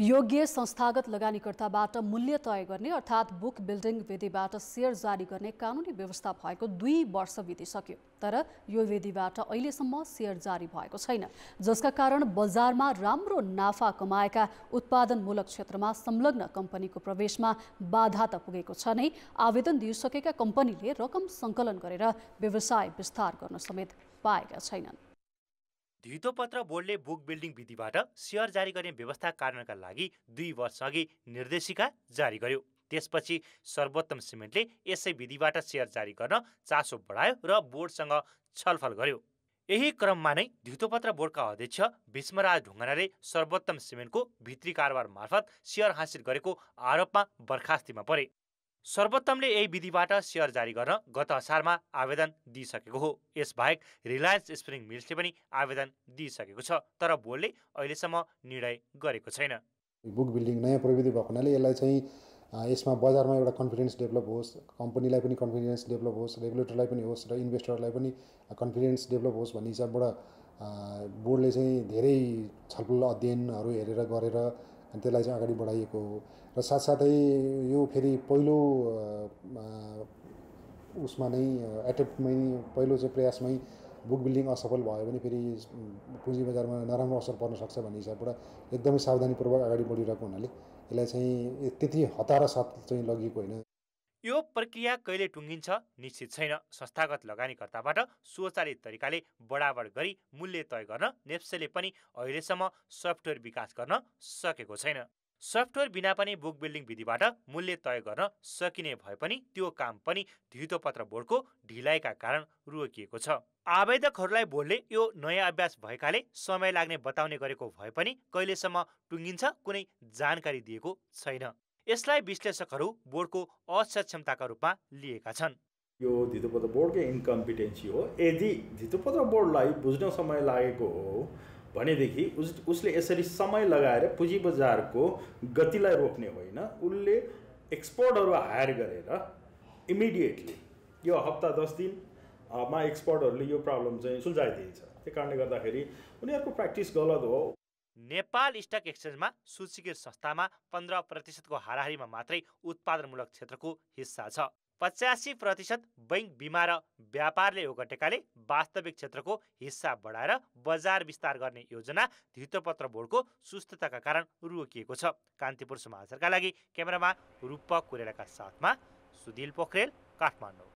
योग्य संस्थागत लगानीकर्ताबाट मूल्य तय गर्ने अर्थात् बुक बिल्डिङ विधिबाट सेयर जारी गर्ने कानुनी व्यवस्था भएको 2 वर्ष बितिसक्यो, तर यो विधिबाट अहिलेसम्म सेयर जारी भएको छैन, जसका कारण बजारमा राम्रो नाफा कमाएका उत्पादनमूलक क्षेत्रमा संलग्न कम्पनीको प्रवेशमा बाधा त पुगेको छ नै, आवेदन दिइसकेका कम्पनीले रकम संकलन गरेर व्यवसाय विस्तार गर्न समेत पाएका छैनन्। धितोपत्र बोर्डले बुक बिल्डिङ विधिबाट सेयर जारी गर्ने व्यवस्था कारणका लागि 2 वर्ष अघि निर्देशिका जारी गर्यो। त्यसपछि सर्वोत्तम सीमेन्टले यसै विधिबाट सेयर जारी गर्न चासो बढायो र बोर्डसँग छलफल गर्यो। यही क्रममा नै धितोपत्र बोर्डका अध्यक्ष भीष्मराज ढुङ्गानाले सर्वोत्तम सीमेन्टको भित्री कारोबार मार्फत सेयर हासिल गरेको आरोपमा बर्खास्तीमा परे। सर्वोत्तमले यही विधिबाट सेयर जारी गर्न गत असारमा आवेदन दिइसकेको हो। यसबाहेक रिलायंस स्प्रिंग मिल्सले पनि आवेदन दिइसकेको छ, तर बोर्डले अहिलेसम्म निर्णय गरेको छैन। बुक बिल्डिङ नयाँ प्रविधि भएको हुनाले यसलाई चाहिँ यसमा बजारमा एउटा कन्फिडेन्स डेभलप होस्, कम्पनीलाई पनि कन्फिडेन्स डेभलप होस्, रेगुलेटरलाई पनि होस् र इन्भेस्टरलाई पनि कन्फिडेन्स डेभलप होस् भन्ने हिसाबबाट बोर्डले चाहिँ धेरै छलफल अध्ययनहरू हेरेर गरेर अनि त्यसलाई चाहिँ अगाडि बढाइएको हो र साथसाथै यो फेरि पहिलो उसमा नै एटेम्प्टमै पहिलो चाहिँ प्रयासमै बुक बिल्डिङ असफल भयो भने फेरि पुँजी बजारमा नराम्रो असर पर्न सक्छ भन्ने हिसाबबाट एकदमै सावधानीपूर्वक अगाडि बढिरहेको हुनाले यसलाई चाहिँ त्यति हतार साथ चाहिँ लगिएको होइन। यो प्रक्रिया कहिले टुङ्गिन्छ निश्चित छैन। संस्थागत लगानीकर्ताबाट स्वचालित तरिकाले बढाबढ गरी मूल्य तय गर्न नेप्सेले पनि अहिलेसम्म सफ्टवेयर विकास गर्न सकेको छैन। सफ्टवेयर बिना पनि बुक बिल्डिङ विधिबाट मूल्य तय गर्न सकिने भए पनि त्यो काम पनि धितोपत्र बोर्डको ढिलाइका कारण रोकिएको छ। आवेदकहरूलाई बोर्डले यो नयाँ अभ्यास भएकाले समय लाग्ने बताउने गरेको भए पनि कहिलेसम्म टुङ्गिन्छ कुनै जानकारी दिएको छैन। यसलाई विश्लेषकहरू बोर्डको असक्षमताका रूपमा लिएका छन्। यो धितोपत्र बोर्डकै इन्कम्पिटेन्सी हो। यदि धितोपत्र बोर्डलाई बुझ्न समय लागेको हो भनेदेखि उसले यसरी समय लगाएर पुँजी बजारको गतिलाई रोक्ने होइन, उसले एक्सपर्टहरू हायर गरेर इमिडिएटली यो हप्ता 10 दिनमा एक्सपर्टहरूले यो प्रब्लम चाहिँ सुल्झाइदिन्छ। त्यही कारणले गर्दाखेरि उनीहरूको प्र्याक्टिस गलत हो। नेपाल स्टक एक्सचेन्जमा सूचीकृत संस्थामा 15% को हाराहारीमा मात्रै उत्पादनमूलक क्षेत्रको हिस्सा छ। 85% बैंक बीमा र व्यापारले ओगटेकाले वास्तविक क्षेत्रको हिस्सा बढाएर बजार विस्तार गर्ने योजना धितोपत्र बोर्डको सुस्तताका कारण रोकिएको छ। कान्तिपुर समाचारका लागि क्यामेरामा रुपक कोरेडाका साथमा सुदिल पोखरेल, काठमाडौँ।